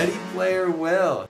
Ready Player Will.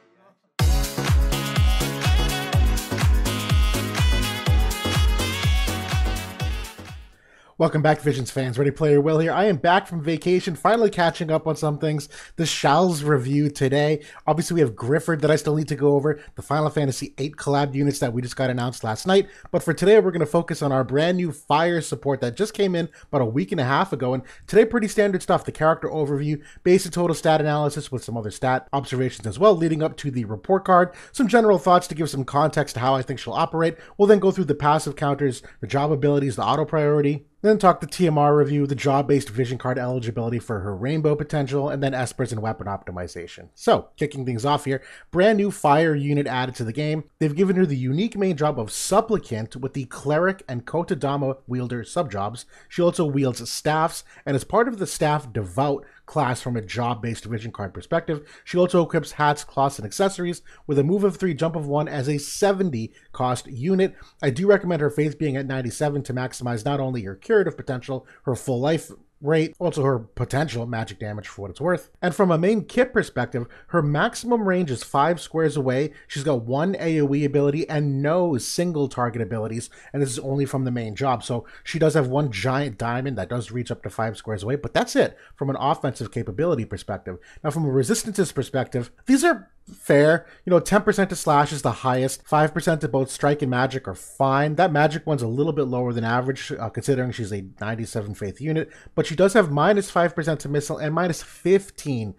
Welcome back, Visions fans. Ready Player Will here. I am back from vacation, finally catching up on some things. The Shalze review today. Obviously, we have Grifford that I still need to go over, the Final Fantasy 8 collab units that we just got announced last night. But for today, we're going to focus on our brand new fire support that just came in about a week and a half ago. And today, pretty standard stuff. The character overview, basic total stat analysis with some other stat observations as well, leading up to the report card. Some general thoughts to give some context to how I think she'll operate. We'll then go through the passive counters, the job abilities, the auto priority. Then talk the TMR review, the job-based vision card eligibility for her rainbow potential, and then espers and weapon optimization. So, kicking things off here, brand new fire unit added to the game. They've given her the unique main job of supplicant with the cleric and Kotodama wielder subjobs. She also wields staffs, and as part of the staff devout class from a job-based vision card perspective, she also equips hats, cloths, and accessories with a move of 3, jump of 1 as a 70 cost unit. I do recommend her faith being at 97 to maximize not only her curative potential, her full life rate, also her potential magic damage for what it's worth. And from a main kit perspective, her maximum range is 5 squares away. She's got 1 AoE ability and no single target abilities, and this is only from the main job. So she does have one giant diamond that does reach up to 5 squares away, but that's it from an offensive capability perspective. Now from a resistances perspective, these are fair. You know, 10% to slash is the highest, 5% to both strike and magic are fine. That magic one's a little bit lower than average, considering she's a 97 faith unit, but she does have minus 5% to missile and minus 15%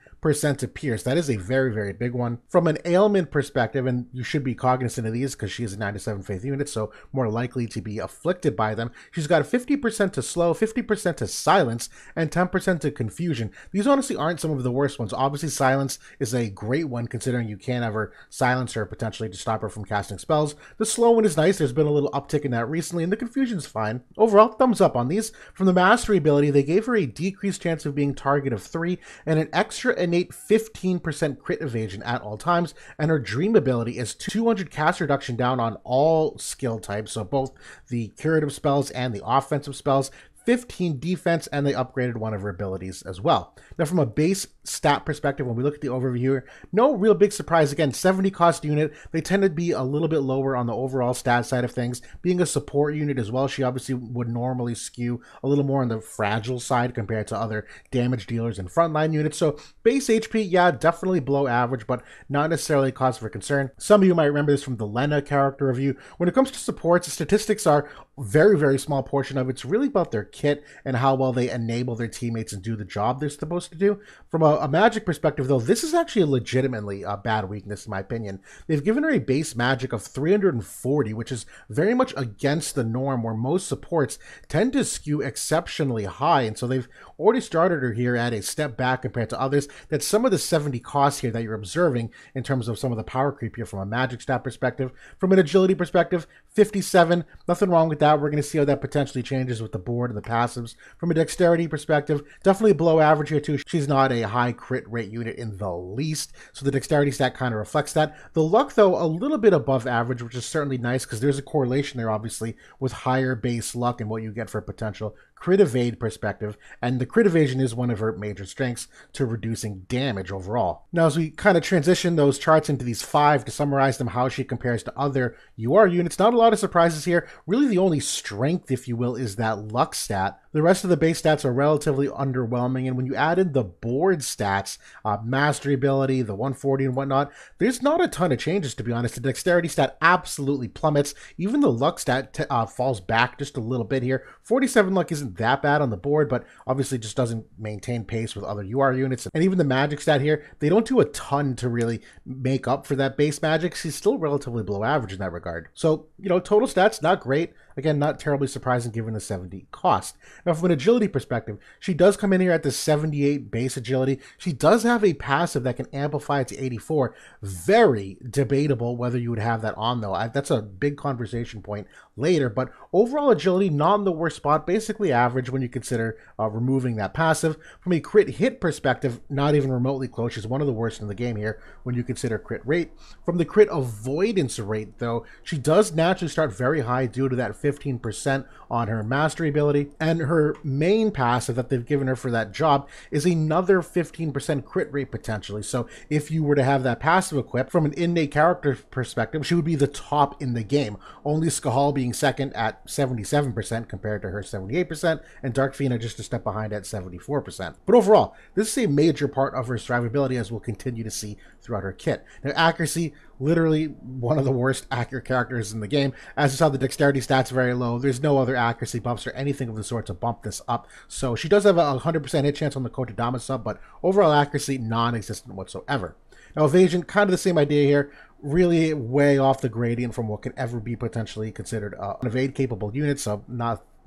to pierce. That is a very, very big one. From an ailment perspective, and you should be cognizant of these because she is a 97 faith unit, so more likely to be afflicted by them, she's got a 50% to slow, 50% to silence, and 10% to confusion. These honestly aren't some of the worst ones. Obviously, silence is a great one considering you can't ever silence her potentially to stop her from casting spells. The slow one is nice. There's been a little uptick in that recently, and the confusion's fine. Overall, thumbs up on these. From the mastery ability, they gave her a decreased chance of being target of 3 and an extra innate 15% crit evasion at all times, and her dream ability is 200 cast reduction down on all skill types, so both the curative spells and the offensive spells, 15 defense, and they upgraded one of her abilities as well. Now from a base stat perspective, when we look at the overview here, no real big surprise. Again, 70 cost unit, they tend to be a little bit lower on the overall stat side of things. Being a support unit as well, she obviously would normally skew a little more on the fragile side compared to other damage dealers and frontline units. So base HP, yeah, definitely below average, but not necessarily cause for concern. Some of you might remember this from the Lena character review. When it comes to supports, the statistics are very, very small portion of it's really about their kit and how well they enable their teammates and do the job they're supposed to do. From a magic perspective, though, this is actually legitimately a bad weakness, in my opinion. They've given her a base magic of 340, which is very much against the norm, where most supports tend to skew exceptionally high, and so they've already started her here at a step back compared to others. That's some of the 70 costs here that you're observing in terms of some of the power creep here from a magic stat perspective. From an agility perspective, 57, nothing wrong with that. We're going to see how that potentially changes with the board and the passives. From a dexterity perspective, definitely below average here too. She's not a high crit rate unit in the least, so the dexterity stat kind of reflects that. The luck, though, a little bit above average, which is certainly nice because there's a correlation there, obviously, with higher base luck and what you get for potential crit evade perspective, and the crit evasion is one of her major strengths to reducing damage overall. Now, as we kind of transition those charts into these 5 to summarize them, how she compares to other UR units, not a lot of surprises here. Really the only strength, if you will, is that luck stat. The rest of the base stats are relatively underwhelming, and when you add in the board stats, mastery ability, the 140 and whatnot, there's not a ton of changes, to be honest. The dexterity stat absolutely plummets. Even the luck stat falls back just a little bit here. 47 luck isn't that bad on the board, but obviously just doesn't maintain pace with other UR units. And even the magic stat here, they don't do a ton to really make up for that base magic. She's still relatively below average in that regard. So, you know, total stats, not great. Again, not terribly surprising given the 70 cost. Now, from an agility perspective, she does come in here at the 78 base agility. She does have a passive that can amplify it to 84. Very debatable whether you would have that on, though. That's a big conversation point later, but overall agility, not in the worst spot, basically average when you consider removing that passive. From a crit hit perspective, not even remotely close. She's one of the worst in the game here when you consider crit rate. From the crit avoidance rate, though, she does naturally start very high due to that 15% on her mastery ability, and her main passive that they've given her for that job is another 15% crit rate potentially. So if you were to have that passive equipped, from an innate character perspective, she would be the top in the game, only Skahal being second at 77% compared to her 78%, and Darkfina just a step behind at 74%. But overall, this is a major part of her survivability, as we'll continue to see throughout her kit. Now, accuracy, literally one of the worst accurate characters in the game. As you saw, the dexterity stats very low. There's no other accuracy buffs or anything of the sort to bump this up. So she does have a 100% hit chance on the Kotodama sub, but overall accuracy non-existent whatsoever. Now, evasion, kind of the same idea here. Really way off the gradient from what could ever be potentially considered an evade-capable unit, so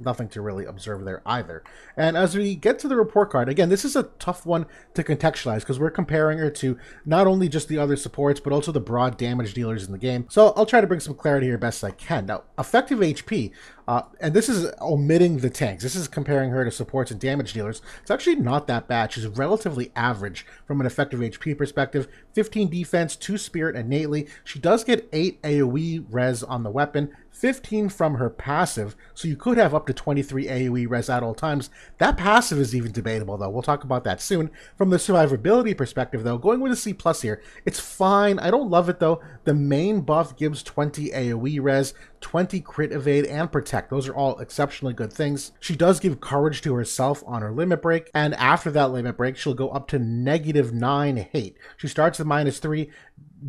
nothing to really observe there either. And as we get to the report card, again, this is a tough one to contextualize because we're comparing her to not only just the other supports, but also the broad damage dealers in the game. So I'll try to bring some clarity here best I can. Now, effective HP, and this is omitting the tanks. This is comparing her to supports and damage dealers. It's actually not that bad. She's relatively average from an effective HP perspective. 15 defense, 2 spirit innately. She does get 8 AoE res on the weapon, 15 from her passive, so you could have up to 23 AoE res at all times. That passive is even debatable, though. We'll talk about that soon. From the survivability perspective, though, going with a C+ here, it's fine. I don't love it, though. The main buff gives 20 AoE res, 20 crit evade, and protect. Those are all exceptionally good things. She does give courage to herself on her limit break, and after that limit break, she'll go up to -9 hate. She starts at -3,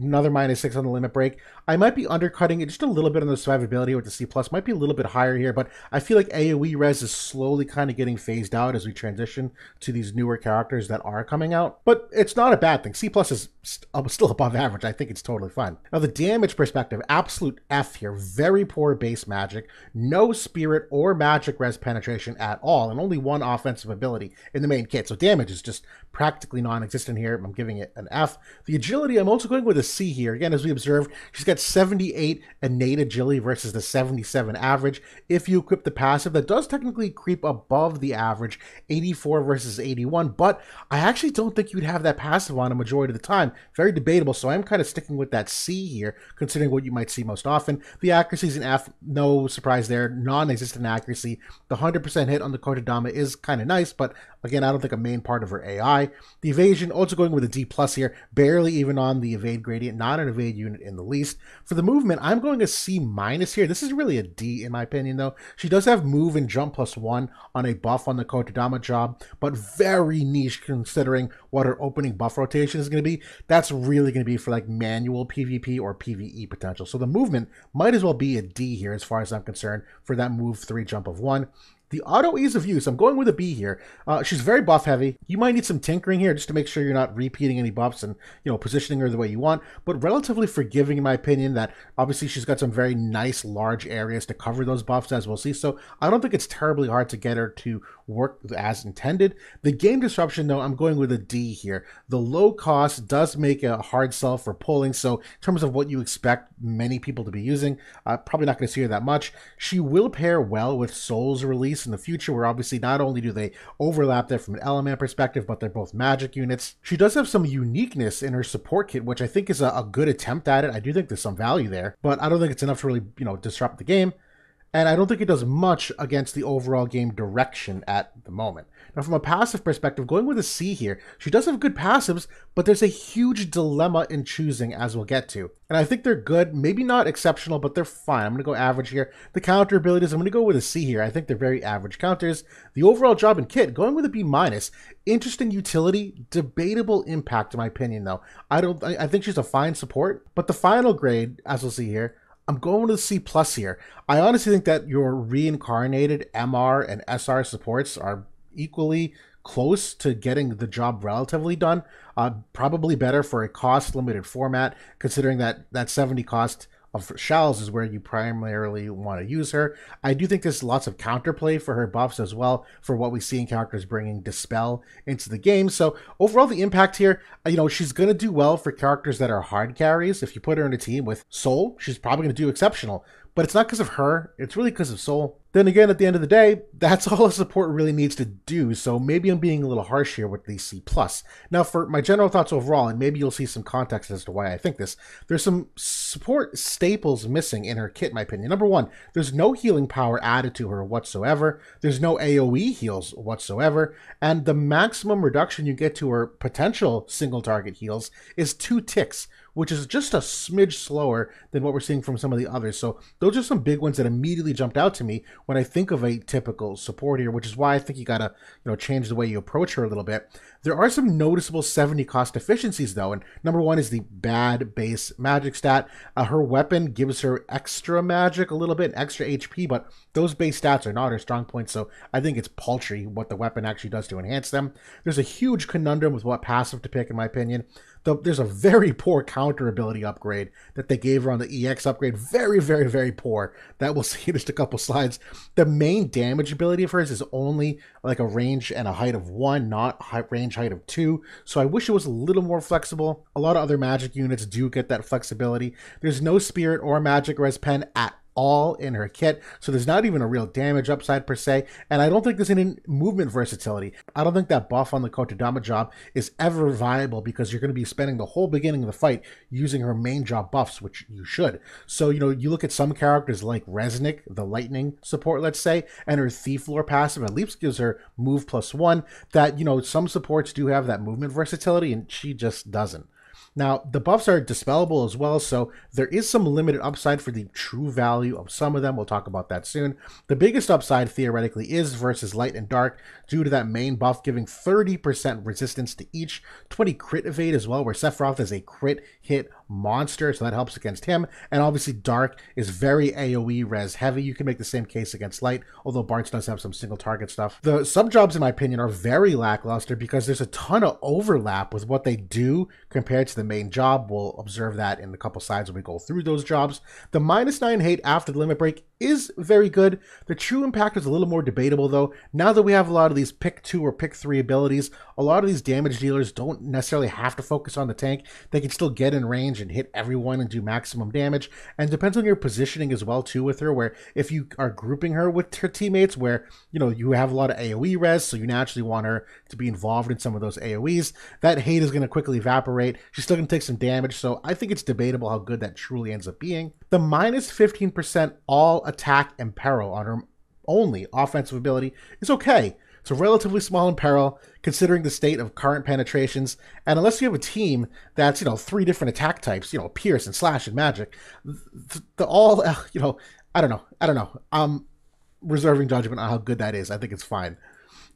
another -6 on the limit break. I might be undercutting it just a little bit on the survivability with the C+, might be a little bit higher here, but I feel like AoE res is slowly kind of getting phased out as we transition to these newer characters that are coming out, but it's not a bad thing. C+ is still above average. I think it's totally fine. Now, the damage perspective, absolute F here. Very poor base magic, no spirit or magic res penetration at all, and only one offensive ability in the main kit, so damage is just practically non-existent here. I'm giving it an F. The agility, I'm also going with a C here. Again, as we observed, she's got 78 innate agility versus the 77 average. If you equip the passive, that does technically creep above the average, 84 versus 81, but I actually don't think you'd have that passive on a majority of the time. Very debatable, so I'm kind of sticking with that C here, considering what you might see most often. The accuracy is an F, no surprise there, non-existent accuracy. The 100% hit on the Kotodama is kind of nice, but again, I don't think a main part of her AI. The evasion, also going with a D+ here, barely even on the evade gradient, not an evade unit in the least. For the movement, I'm going a C- here. This is really a D in my opinion, though. She does have move and jump +1 on a buff on the Kotodama job, but very niche considering what her opening buff rotation is going to be. That's really going to be for like manual PvP or PvE potential. So the movement might as well be a D here as far as I'm concerned for that move 3 jump +1. The auto ease of use, I'm going with a B here. She's very buff heavy. You might need some tinkering here just to make sure you're not repeating any buffs and, you know, positioning her the way you want, but relatively forgiving in my opinion. That obviously she's got some very nice large areas to cover those buffs, as we'll see, so I don't think it's terribly hard to get her to work as intended. The game disruption, though, I'm going with a D here. The low cost does make a hard sell for pulling, so in terms of what you expect many people to be using, probably not going to see her that much. She will pair well with Soul's release in the future, where obviously not only do they overlap there from an element perspective, but they're both magic units. She does have some uniqueness in her support kit, which I think is a good attempt at it. I do think there's some value there, but I don't think it's enough to really, you know, disrupt the game. And I don't think it does much against the overall game direction at the moment. Now, from a passive perspective, going with a C here, she does have good passives, but there's a huge dilemma in choosing, as we'll get to. And I think they're good, maybe not exceptional, but they're fine. I'm going to go average here. The counter abilities, I'm going to go with a C here. I think they're very average counters. The overall job and kit, going with a B-. Interesting utility, debatable impact, in my opinion, though. I think she's a fine support, but the final grade, as we'll see here, I'm going with C+ here. I honestly think that your reincarnated MR and SR supports are equally close to getting the job relatively done. Probably better for a cost-limited format, considering that that 70 cost of Shalze is where you primarily want to use her. I do think there's lots of counterplay for her buffs as well, for what we see in characters bringing Dispel into the game. So overall, the impact here, you know, she's going to do well for characters that are hard carries. If you put her in a team with Soul, she's probably going to do exceptional. but it's not because of her, it's really because of Soul. Then again, at the end of the day, that's all a support really needs to do, so maybe I'm being a little harsh here with the C+. Now for my general thoughts overall, and maybe you'll see some context as to why I think this, there's some support staples missing in her kit, in my opinion. Number one, there's no healing power added to her whatsoever, there's no AoE heals whatsoever, and the maximum reduction you get to her potential single target heals is 2 ticks, which is just a smidge slower than what we're seeing from some of the others. So those are some big ones that immediately jumped out to me when I think of a typical support here, which is why I think you gotta, you know, change the way you approach her a little bit. There are some noticeable 70 cost efficiencies though, and number one is the bad base magic stat. Her weapon gives her extra magic a little bit, extra HP, but those base stats are not her strong point, so I think it's paltry what the weapon actually does to enhance them. There's a huge conundrum with what passive to pick, in my opinion. There's a very poor counter ability upgrade that they gave her on the EX upgrade. Very, very, very poor. That we'll see in just a couple slides. The main damage ability of hers is only like a range and a height of 1, not range height of 2. So I wish it was a little more flexible. A lot of other magic units do get that flexibility. There's no spirit or magic res pen at all in her kit, so there's not even a real damage upside per se, and I don't think there's any movement versatility. I don't think that buff on the Kotodama job is ever viable because you're going to be spending the whole beginning of the fight using her main job buffs, which you should. So, you know, you look at some characters like Resnick, the lightning support, let's say, and her Thief Lore passive at least gives her move +1 that, you know, some supports do have that movement versatility, and she just doesn't. Now, the buffs are dispellable as well, so there is some limited upside for the true value of some of them. We'll talk about that soon. The biggest upside, theoretically, is versus light and dark due to that main buff giving 30% resistance to each, 20 crit evade as well, where Sephiroth is a crit hit monster, so that helps against him. And obviously, dark is very AoE res heavy. You can make the same case against light, although Bart's does have some single target stuff. The sub jobs, in my opinion, are very lackluster because there's a ton of overlap with what they do compared to the main job. We'll observe that in a couple slides when we go through those jobs. The -9 hate after the limit break is very good. The true impact is a little more debatable though. Now that we have a lot of these pick 2 or pick 3 abilities, a lot of these damage dealers don't necessarily have to focus on the tank. They can still get in range and hit everyone and do maximum damage, and depends on your positioning as well too with her, where if you are grouping her with her teammates where, you know, you have a lot of AoE res, so you naturally want her to be involved in some of those AoEs, that hate is going to quickly evaporate. She's still going to take some damage, so I think it's debatable how good that truly ends up being. The -15% all attack imperil on her only offensive ability is okay. It's a relatively small imperil considering the state of current penetrations, and unless you have a team that's, you know, 3 different attack types, you know, pierce and slash and magic, the all, you know, I don't know. I'm reserving judgment on how good that is. I think it's fine.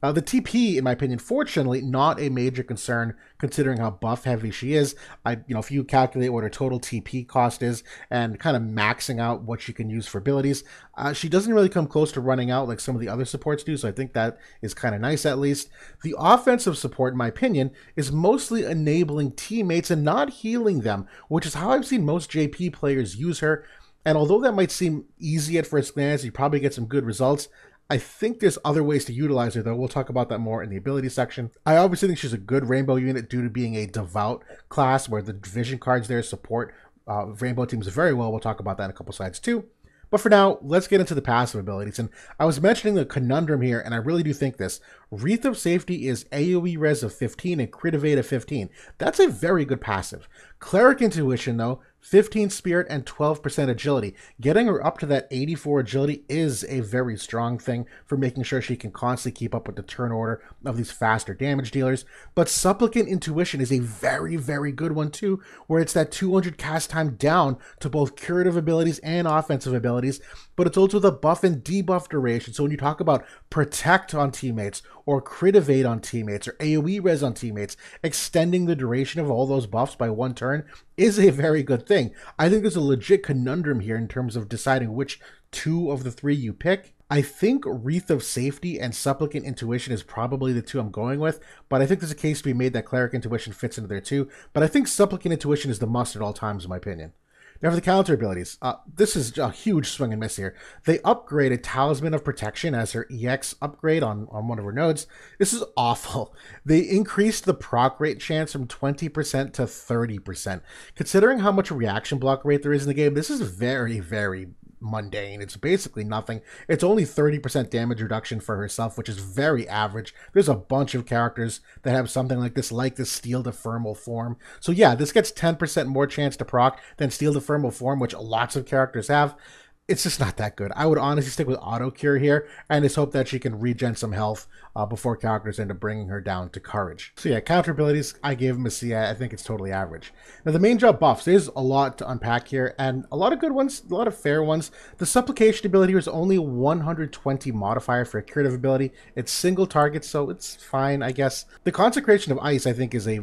The TP, in my opinion, fortunately, not a major concern considering how buff heavy she is. You know, if you calculate what her total TP cost is and kind of maxing out what she can use for abilities, she doesn't really come close to running out like some of the other supports do, so I think that is kind of nice at least. The offensive support, in my opinion, is mostly enabling teammates and not healing them, which is how I've seen most JP players use her. And although that might seem easy at first glance, you probably get some good results. I think there's other ways to utilize her, though. We'll talk about that more in the ability section. I obviously think she's a good rainbow unit due to being a devout class where the division cards there support rainbow teams very well. We'll talk about that in a couple slides, too. But for now, let's get into the passive abilities. And I was mentioning the conundrum here, and I really do think this. Wreath of Safety is AoE res of 15 and crit evade of 15. That's a very good passive. Cleric Intuition, though, 15 spirit and 12% agility. Getting her up to that 84 agility is a very strong thing for making sure she can constantly keep up with the turn order of these faster damage dealers. But Supplicant Intuition is a very, very good one too, where it's that 200 cast time down to both curative abilities and offensive abilities, but it's also the buff and debuff duration. So when you talk about protect on teammates or crit evade on teammates or AoE res on teammates, extending the duration of all those buffs by 1 turn is a very good thing. I think there's a legit conundrum here in terms of deciding which 2 of the 3 you pick. I think Wreath of Safety and Supplicant Intuition is probably the 2 I'm going with, but I think there's a case to be made that Cleric Intuition fits into there too, but I think Supplicant Intuition is the must at all times in my opinion. Now for the counter abilities, this is a huge swing and miss here. They upgraded Talisman of Protection as her EX upgrade on one of her nodes. This is awful. They increased the proc rate chance from 20% to 30%. Considering how much reaction block rate there is in the game, this is very, very mundane. It's basically nothing. It's only 30% damage reduction for herself, which is very average. There's a bunch of characters that have something like this Steel to Thermal Form. So yeah, this gets 10% more chance to proc than Steel to Thermal Form, which lots of characters have. It's just not that good. I would honestly stick with Auto Cure here and just hope that she can regen some health before characters end up bringing her down to Courage. So yeah, counter abilities, I gave him a C. I think it's totally average. Now the main job buffs, there's a lot to unpack here and a lot of good ones, a lot of fair ones. The Supplication ability was only 120 modifier for a curative ability. It's single target, so it's fine, I guess. The Consecration of Ice, I think, is a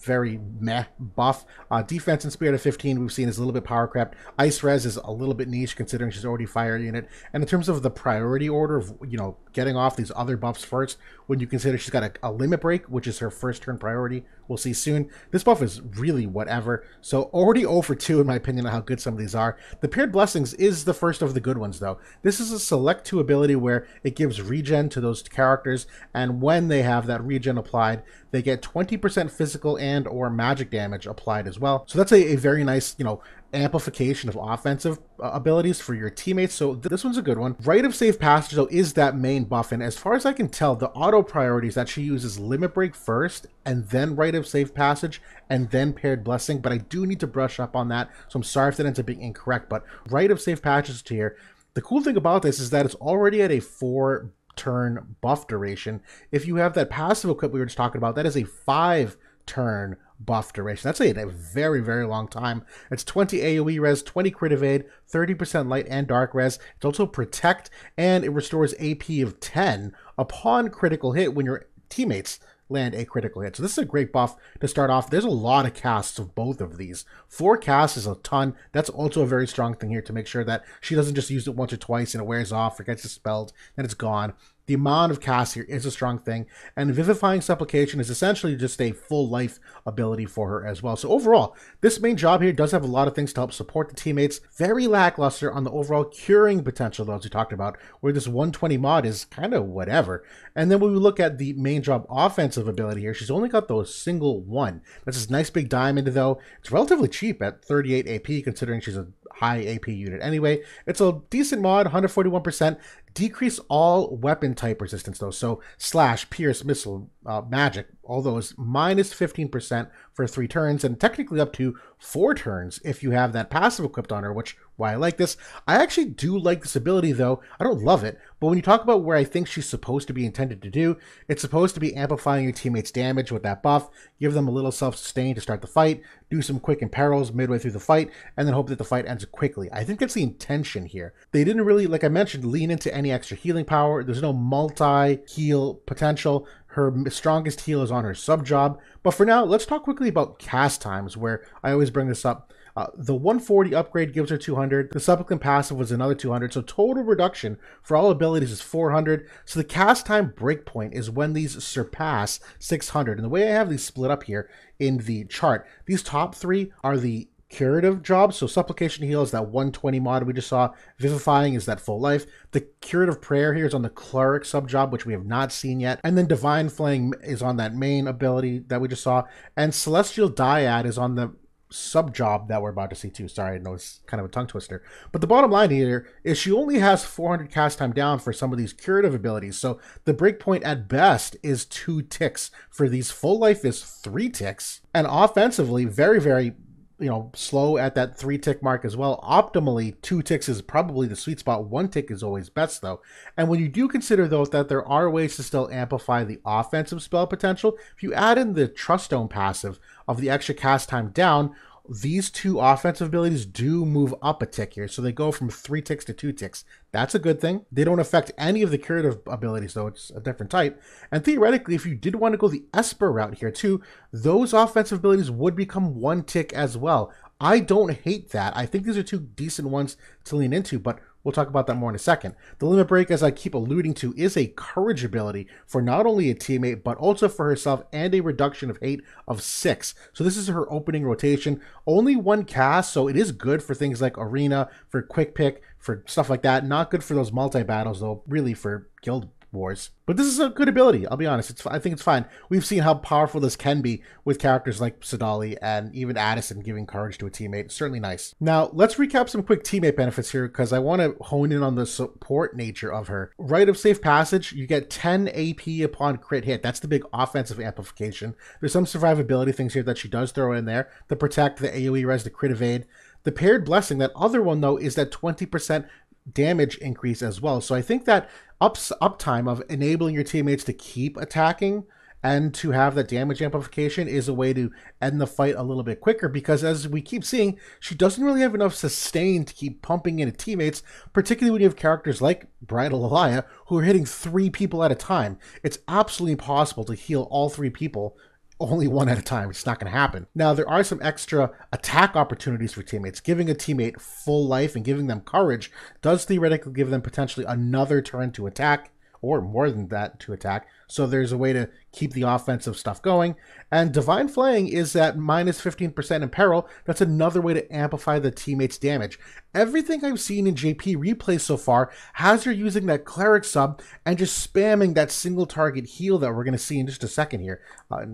very meh buff. Defense and speed out of 15 we've seen is a little bit power crept. Ice Res is a little bit niche considering she's already fire unit. And in terms of the priority order of, you know, getting off these other buffs first, when you consider she's got a limit break, which is her first turn priority, we'll see soon. This buff is really whatever. So already 0 for 2 in my opinion on how good some of these are. The Paired Blessings is the first of the good ones though. This is a select 2 ability where it gives regen to those characters, and when they have that regen applied, they get 20% physical and or magic damage applied as well. So that's a very nice, you know, amplification of offensive abilities for your teammates. So this one's a good one. Right of Safe Passage though is that main buff, and as far as I can tell, the auto priorities that she uses Limit Break first and then Right of Safe Passage and then Paired Blessing, but I do need to brush up on that, so I'm sorry if that ends up being incorrect. But Right of Safe Passage tier, the cool thing about this is that it's already at a 4-turn buff duration. If you have that passive equip we were just talking about, that is a 5-turn buff duration. That's a very, very long time. It's 20 AoE res, 20 crit evade, 30% light and dark res. It's also protect, and it restores AP of 10 upon critical hit when your teammates land a critical hit. So this is a great buff to start off. There's a lot of casts of both of these. 4 casts is a ton. That's also a very strong thing here to make sure that she doesn't just use it once or twice and it wears off or gets dispelled and it's gone. The amount of casts here is a strong thing, and Vivifying Supplication is essentially just a full life ability for her as well. So overall, this main job here does have a lot of things to help support the teammates. Very lackluster on the overall curing potential though, as we talked about, where this 120 mod is kind of whatever. And then when we look at the main job offensive ability here, she's only got those single one. That's this nice big diamond though. It's relatively cheap at 38 AP considering she's a high AP unit anyway. It's a decent mod, 141%. Decrease all weapon type resistance though, so slash, pierce, missile, magic, all those minus 15% for 3 turns, and technically up to 4 turns if you have that passive equipped on her, which why I like this. I actually do like this ability though. I don't love it, but when you talk about where I think she's supposed to be intended to do, it's supposed to be amplifying your teammates' damage with that buff, give them a little self-sustain to start the fight, do some quick imperils midway through the fight, and then hope that the fight ends quickly. I think that's the intention here. They didn't really, like I mentioned, lean into any extra healing power. There's no multi-heal potential. Her strongest heal is on her sub-job. But for now, let's talk quickly about cast times, where I always bring this up. The 140 upgrade gives her 200. The supplicant passive was another 200. So total reduction for all abilities is 400. So the cast time breakpoint is when these surpass 600. And the way I have these split up here in the chart, these top 3 are the curative jobs. So Supplication Heal is that 120 mod we just saw. Vivifying is that full life. The Curative Prayer here is on the Cleric sub job, which we have not seen yet. And then Divine Flame is on that main ability that we just saw. And Celestial Dyad is on the sub job that we're about to see too. Sorry, I know it's kind of a tongue twister. But the bottom line here is she only has 400 cast time down for some of these curative abilities. So the breakpoint at best is 2 ticks. For these full life is 3 ticks. And offensively, very, very, you know, slow at that 3 tick mark as well. Optimally, 2 ticks is probably the sweet spot. 1 tick is always best though. And when you do consider though that there are ways to still amplify the offensive spell potential, if you add in the Truststone passive of the extra cast time down, these 2 offensive abilities do move up a tick here. So they go from 3 ticks to 2 ticks. That's a good thing. They don't affect any of the curative abilities though. It's a different type. And theoretically, if you did want to go the Esper route here too, those offensive abilities would become 1 tick as well. I don't hate that. I think these are 2 decent ones to lean into, but we'll talk about that more in a second. The Limit Break, as I keep alluding to, is a courage ability for not only a teammate, but also for herself, and a reduction of hate of 6. So this is her opening rotation. Only 1 cast, so it is good for things like Arena, for Quick Pick, for stuff like that. Not good for those multi-battles, though, really for guild wars. But this is a good ability, I'll be honest. I think it's fine. We've seen how powerful this can be with characters like Sadali and even Addison giving courage to a teammate. It's certainly nice. Now, let's recap some quick teammate benefits here because I want to hone in on the support nature of her. Rite of Safe Passage, you get 10 AP upon crit hit. That's the big offensive amplification. There's some survivability things here that she does throw in there. The Protect, the AoE Res, the Crit Evade. The Paired Blessing, that other one though, is that 20% damage increase as well. So I think that uptime of enabling your teammates to keep attacking and to have that damage amplification is a way to end the fight a little bit quicker, because as we keep seeing, she doesn't really have enough sustain to keep pumping into teammates, particularly when you have characters like Bridal Alaya who are hitting 3 people at a time. It's absolutely impossible to heal all 3 people only one at a time. It's not going to happen. Now, there are some extra attack opportunities for teammates. Giving a teammate full life and giving them courage does theoretically give them potentially another turn to attack, or more than that to attack. So there's a way to keep the offensive stuff going. And Divine Flaying is at minus 15% in peril. That's another way to amplify the teammate's damage. Everything I've seen in JP replays so far has her using that cleric sub and just spamming that single target heal that we're going to see in just a second here.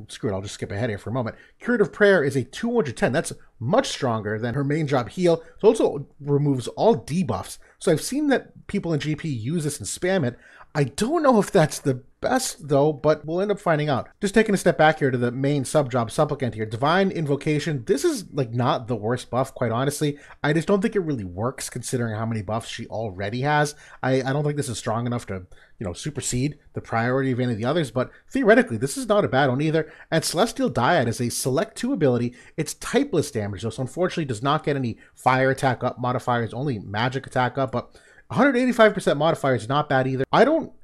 Screw it, I'll just skip ahead here for a moment. Curative Prayer is a 210. That's much stronger than her main job heal. It also removes all debuffs. So I've seen that people in JP use this and spam it. I don't know if that's the best though, but we'll end up finding out. Just taking a step back here to the main sub job, Supplicant here. Divine Invocation, this is like not the worst buff, quite honestly. I just don't think it really works considering how many buffs she already has. I don't think this is strong enough to, you know, supersede the priority of any of the others, but theoretically this is not a bad one either. And Celestial Dyad is a select 2 ability. It's typeless damage though, so unfortunately does not get any fire attack up modifiers, only magic attack up, but 185% modifier is not bad either. I don't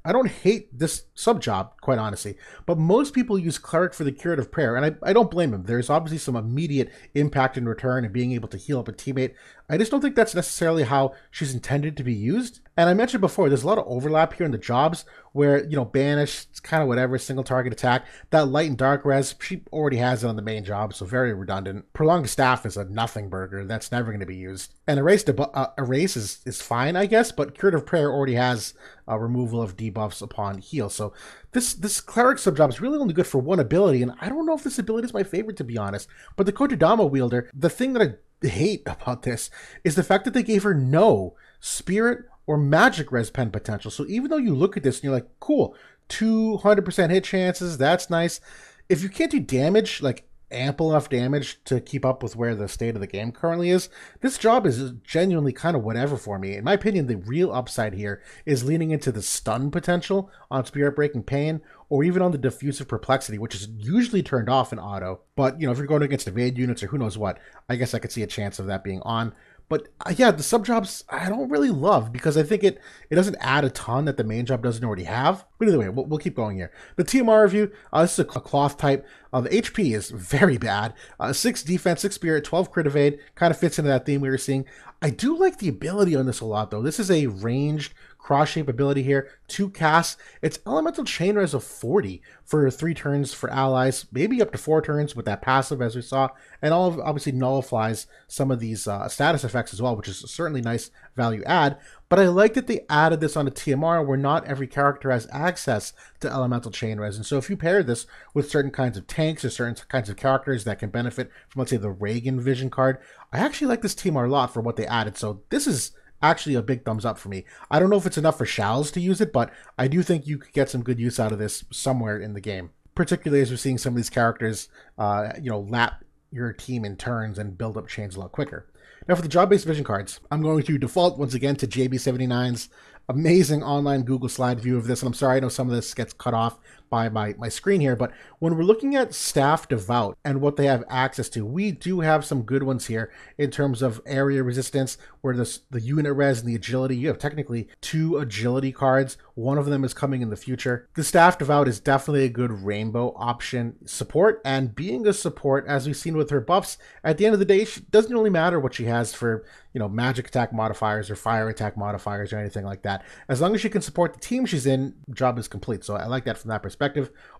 hate this sub job, quite honestly, but most people use Cleric for the Curative Prayer, and I don't blame them. There's obviously some immediate impact in return and being able to heal up a teammate. I just don't think that's necessarily how she's intended to be used. And I mentioned before, there's a lot of overlap here in the jobs where, you know, Banish, it's kind of whatever, single target attack. That Light and Dark Res, she already has it on the main job, so very redundant. Prolonged Staff is a nothing burger. That's never going to be used. And Erase is fine, I guess, but Curative Prayer already has removal of debuffs upon heal. So this Cleric subjob is really only good for one ability, and I don't know if this ability is my favorite, to be honest. But the Kotodama wielder, the thing that I hate about this is the fact that they gave her no Spirit or Magic Res Pen potential. So even though you look at this and you're like, cool, 200% hit chances, that's nice. If you can't do damage, like ample enough damage to keep up with where the state of the game currently is, this job is genuinely kind of whatever for me. In my opinion, the real upside here is leaning into the stun potential on Spirit Breaking Pain, or even on the Diffusive Perplexity, which is usually turned off in auto. But, you know, if you're going against evade units or who knows what, I guess I could see a chance of that being on. But yeah, the sub jobs I don't really love because I think it doesn't add a ton that the main job doesn't already have. But either way, we'll keep going here. The TMR review, this is a cloth type. The HP is very bad. 6 defense, 6 spirit, 12 crit evade. Kind of fits into that theme we were seeing. I do like the ability on this a lot though. This is a ranged cross-shape ability here. 2 casts. It's Elemental Chain Res of 40 for 3 turns for allies, maybe up to 4 turns with that passive as we saw, and all of obviously nullifies some of these status effects as well, which is certainly nice value add. But I like that they added this on a TMR where not every character has access to Elemental Chain Res. And so if you pair this with certain kinds of tanks or certain kinds of characters that can benefit from, let's say, the Reagan Vision card, I actually like this TMR a lot for what they added. So this is actually a big thumbs up for me. I don't know if it's enough for Shalze to use it, but I do think you could get some good use out of this somewhere in the game, particularly as we're seeing some of these characters, you know, lap your team in turns and build up chains a lot quicker. Now for the job-based vision cards, I'm going to default once again to JB79's amazing online Google slide view of this. And I'm sorry, I know some of this gets cut off by my screen here, but when we're looking at staff devout and what they have access to, we do have some good ones here in terms of area resistance, where the unit res and the agility, you have technically 2 agility cards. One of them is coming in the future. The staff devout is definitely a good rainbow option support, and being a support, as we've seen with her buffs, at the end of the day, it doesn't really matter what she has for, you know, magic attack modifiers or fire attack modifiers or anything like that. As long as she can support the team she's in, job is complete. So I like that from that perspective.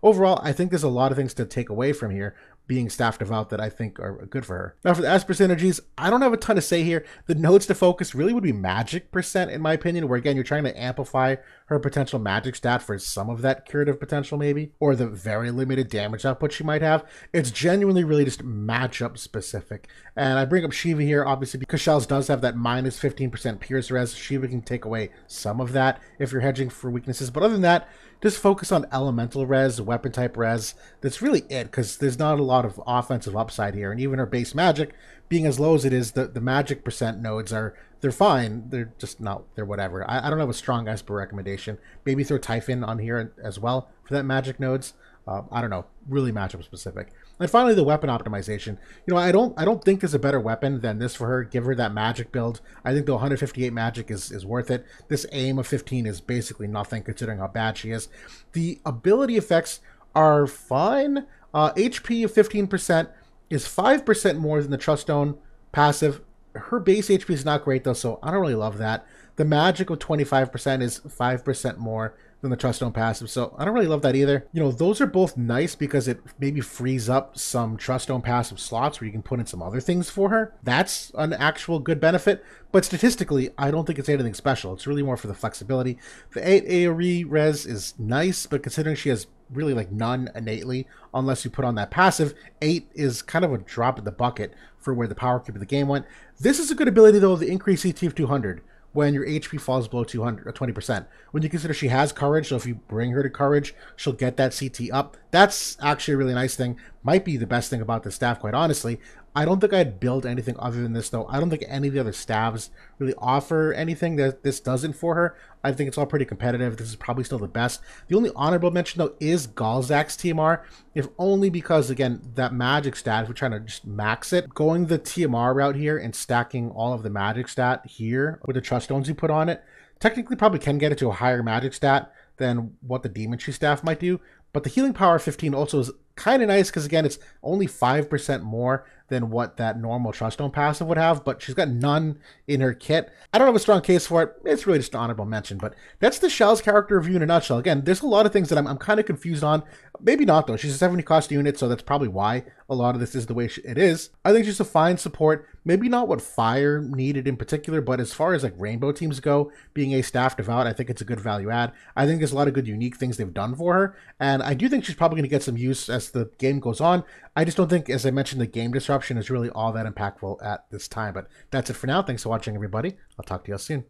Overall, I think there's a lot of things to take away from here being staff devout that I think are good for her. Now for the Esper synergies, I don't have a ton to say here. The nodes to focus really would be magic percent, in my opinion, where again, you're trying to amplify her potential magic stat for some of that curative potential maybe, or the very limited damage output she might have. It's genuinely really just matchup specific. And I bring up Shiva here obviously because Shalze does have that minus 15% pierce res. Shiva can take away some of that if you're hedging for weaknesses, but other than that, just focus on elemental res, weapon type res. That's really it, because there's not a lot of offensive upside here. And even her base magic, being as low as it is, the magic percent nodes are, they're fine. They're just not, they're whatever. I don't have a strong Esper recommendation. Maybe throw Typhon on here as well for that magic nodes. I don't know, really matchup specific. And finally, the weapon optimization. You know, I don't think there's a better weapon than this for her. Give her that magic build. I think the 158 magic is worth it. This aim of 15 is basically nothing considering how bad she is. The ability effects are fine. HP of 15% is 5% more than the Truststone passive. Her base HP is not great though, so I don't really love that. The magic of 25% is 5% more than the Truststone passive, so I don't really love that either. You know, those are both nice because it maybe frees up some Truststone passive slots where you can put in some other things for her. That's an actual good benefit, but statistically, I don't think it's anything special. It's really more for the flexibility. The 8 AoE res is nice, but considering she has really like none innately, unless you put on that passive, 8 is kind of a drop in the bucket for where the power creep of the game went. This is a good ability though, the increased CT of 200. When your HP falls below 20%. When you consider she has courage, so if you bring her to courage, she'll get that CT up. That's actually a really nice thing. Might be the best thing about the staff, quite honestly. I don't think I'd build anything other than this, though. I don't think any of the other staffs really offer anything that this doesn't for her. I think it's all pretty competitive. This is probably still the best. The only honorable mention, though, is Galzak's TMR, if only because, again, that magic stat, if we're trying to just max it, going the TMR route here and stacking all of the magic stat here with the trust stones you put on it, technically probably can get it to a higher magic stat than what the Demon Tree staff might do. But the healing power 15 also is kind of nice because, again, it's only 5% more than what that normal Truststone passive would have, but she's got none in her kit. I don't have a strong case for it. It's really just an honorable mention, but that's the Shalze character review in a nutshell. Again, there's a lot of things that I'm kind of confused on. Maybe not, though. She's a 70 cost unit, so that's probably why a lot of this is the way it is. I think she's a fine support. Maybe not what Fire needed in particular, but as far as like rainbow teams go, being a staff devout, I think it's a good value add. I think there's a lot of good unique things they've done for her, and I do think she's probably going to get some use as the game goes on. I just don't think, as I mentioned, the game disruption is really all that impactful at this time. But that's it for now. Thanks for watching, everybody. I'll talk to you all soon.